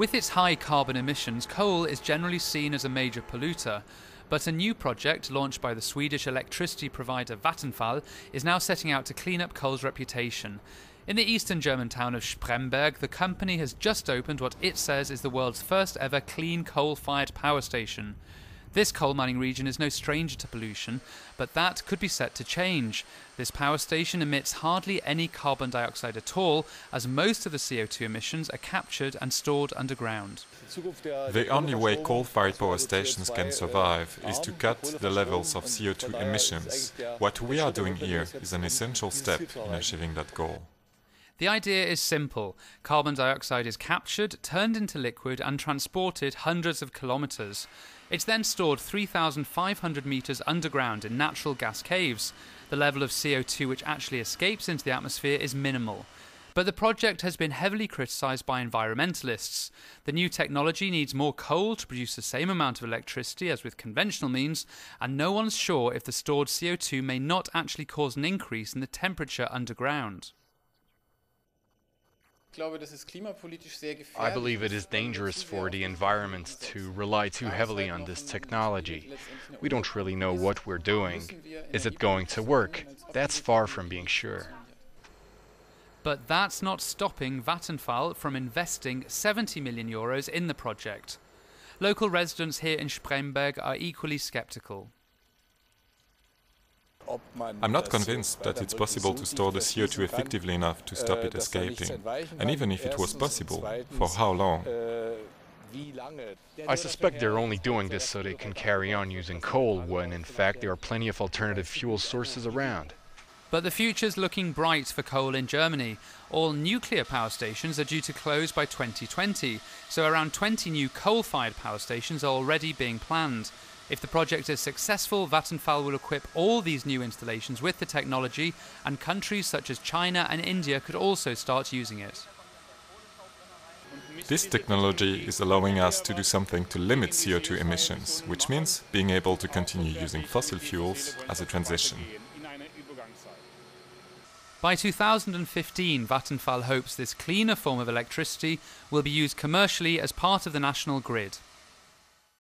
With its high carbon emissions, coal is generally seen as a major polluter, but a new project launched by the Swedish electricity provider Vattenfall is now setting out to clean up coal's reputation. In the eastern German town of Spremberg, the company has just opened what it says is the world's first ever clean coal-fired power station. This coal mining region is no stranger to pollution, but that could be set to change. This power station emits hardly any carbon dioxide at all, as most of the CO2 emissions are captured and stored underground. The only way coal-fired power stations can survive is to cut the levels of CO2 emissions. What we are doing here is an essential step in achieving that goal. The idea is simple. Carbon dioxide is captured, turned into liquid and transported hundreds of kilometres. It's then stored 3,500 metres underground in natural gas caves. The level of CO2 which actually escapes into the atmosphere is minimal. But the project has been heavily criticised by environmentalists. The new technology needs more coal to produce the same amount of electricity as with conventional means, and no one's sure if the stored CO2 may not actually cause an increase in the temperature underground. I believe it is dangerous for the environment to rely too heavily on this technology. We don't really know what we're doing. Is it going to work? That's far from being sure. But that's not stopping Vattenfall from investing €70 million in the project. Local residents here in Spremberg are equally sceptical. I'm not convinced that it's possible to store the CO2 effectively enough to stop it escaping. And even if it was possible, for how long? I suspect they're only doing this so they can carry on using coal when, in fact, there are plenty of alternative fuel sources around. But the future's looking bright for coal in Germany. All nuclear power stations are due to close by 2020, so around 20 new coal-fired power stations are already being planned. If the project is successful, Vattenfall will equip all these new installations with the technology, and countries such as China and India could also start using it. This technology is allowing us to do something to limit CO2 emissions, which means being able to continue using fossil fuels as a transition. By 2015, Vattenfall hopes this cleaner form of electricity will be used commercially as part of the national grid.